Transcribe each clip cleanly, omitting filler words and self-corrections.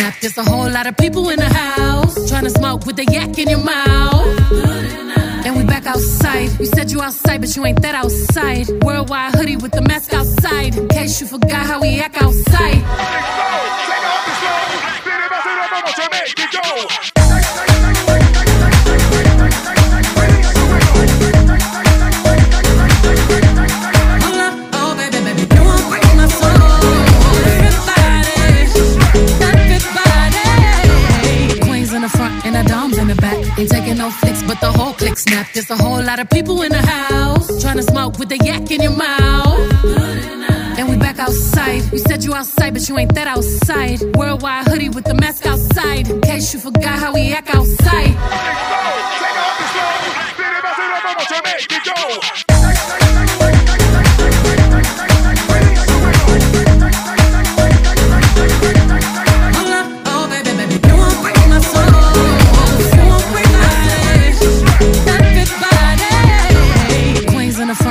Now there's a whole lot of people in the house trying to smoke with a yak in your mouth. And we back outside. You said you outside, but you ain't that outside. Worldwide hoodie with the mask outside, in case you forgot how we act outside. Hold up, oh baby, baby, you won't break my soul. Everybody, not everybody. Queens in the front and the doms in the back. Ain't taking no flicks, but the whole click snap. There's a whole lot of people in the house trying to smoke with a yak in your mouth. And we back outside. You said you outside, but you ain't that outside. Worldwide hoodie with the mask outside, in case you forgot how we act outside. Ain't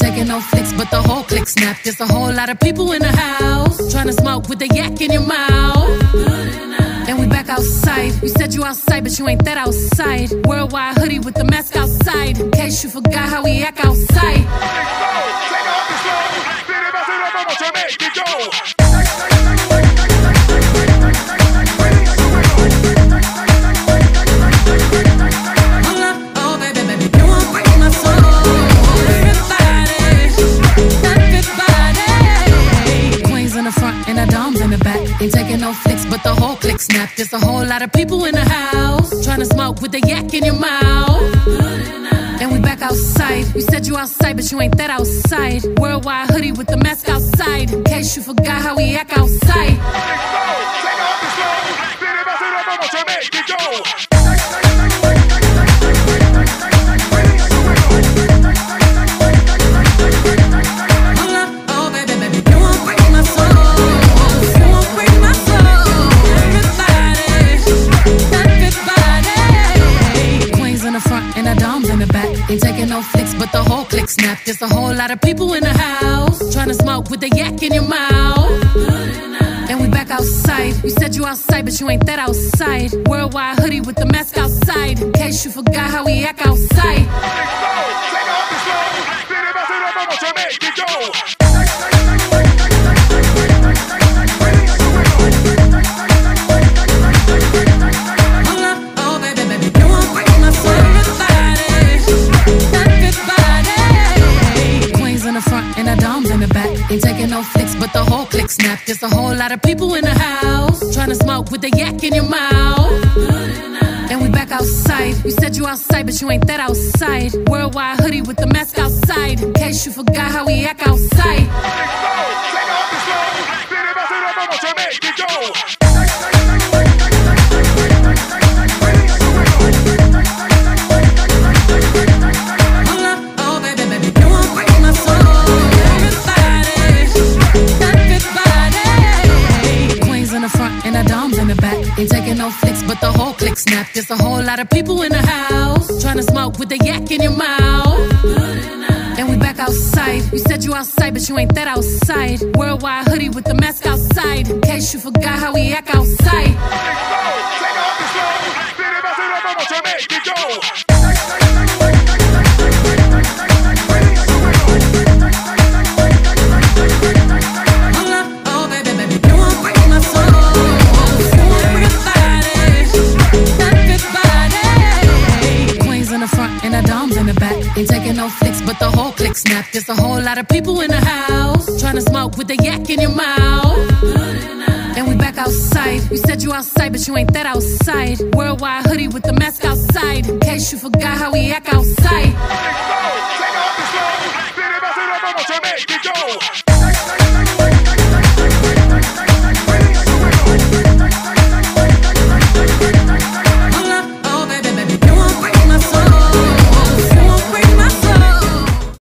taking no flicks, but the whole click snap. There's a whole lot of people in the house trying to smoke with a yak in your mouth. And we back outside. You said you outside, but you ain't that outside. Worldwide hoodie with the mask outside, in case you forgot how we act outside. Ain't taking no flicks, but the whole click snap. There's a whole lot of people in the house trying to smoke with a yak in your mouth. And we back outside. You said you outside, but you ain't that outside. Worldwide hoodie with the mask outside, in case you forgot how we act outside. Ain't taking no flicks, but the whole click snap. There's a whole lot of people in the house trying to smoke with a yak in your mouth. And we back outside. You said you outside, but you ain't that outside. Worldwide hoodie with the mask outside, in case you forgot how we act outside. Ain't taking no flicks, but the whole click snap. There's a whole lot of people in the house trying to smoke with a yak in your mouth. And we back outside. You said you outside, but you ain't that outside. Worldwide hoodie with the mask outside, in case you forgot how we act outside. Ain't taking no flicks, but the whole click snap. There's a whole lot of people in the house trying to smoke with a yak in your mouth. And we back outside. You said you outside, but you ain't that outside. Worldwide hoodie with the mask outside, in case you forgot how we act outside. Ain't taking no flicks, but the whole click snap. There's a whole lot of people in the house trying to smoke with a yak in your mouth. And we back outside. You said you outside, but you ain't that outside. Worldwide hoodie with the mask outside, in case you forgot how we act outside.